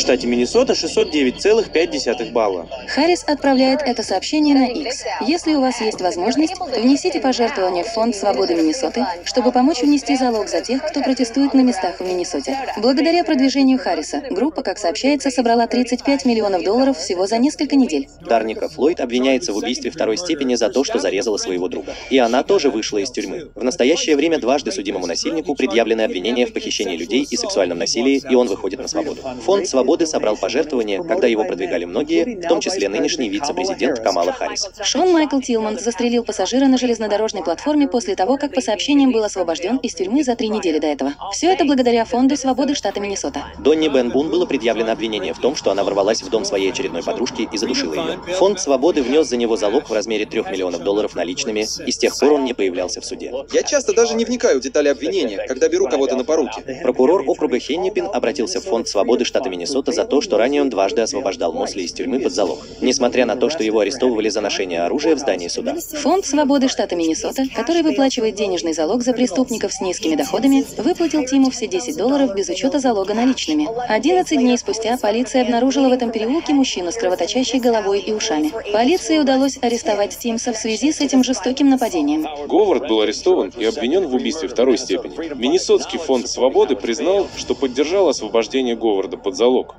штате Миннесота 609,5 балла. Харрис отправляет это сообщение на X. Если у вас есть возможность, внесите пожертвование в фонд Свободы Миннесоты, чтобы помочь внести залог за тех, кто протестует на местах в Миннесоте. Благодаря продвижению Харриса, группа, как сообщается, собрала $35 миллионов всего за несколько недель. Тарника Флойд обвиняется в убийстве второй степени за то, что зарезала своего друга. И она тоже вышла из тюрьмы. В настоящее время дважды судимому насильнику предъявлены обвинения в похищении людей и сексуальном насилии, и он выходит на свободу. Фонд Свободы собрал пожертвования, когда его продвигали многие, в том числе нынешний вице-президент Камала Харрис. Шон Майкл Тилман застрелил пассажира на железнодорожной платформе после того, как по сообщениям был освобожден из тюрьмы за 3 недели до этого. Все это благодаря фонду Свободы штата Миннесота. Донни Бен Бун было предъявлено обвинение в том, что она ворвалась в дом своей очередной подружки и задушила ее. Фонд Свободы внес за него залог в размере $3 миллионов наличными, и с тех пор он не появлялся в суде. Я часто даже не вникаю в детали обвинения, когда беру кого-то на поруки. Прокурор округа Хеннипин обратился в фонд Свободы штата Миннесота за то, что ранее он дважды освобождал Мосли из тюрьмы под залог, несмотря на то, что его арестовывали за ношение оружия в здании суда. Фонд Свободы штата Миннесота, который выплачивает денежный залог за преступников с низкими доходами, выплатил Тиму все $10 без учета залога наличными. 11 дней спустя полиция обнаружила в этом переулке мужчину с кровоточащей головой и ушами. Полиции удалось арестовать Тимса в связи с этим жестоким нападением. Говард был арестован и обвинен в убийстве второй степени. Миннесотский фонд Свободы признал, что поддержал освобождение Говарда под залог.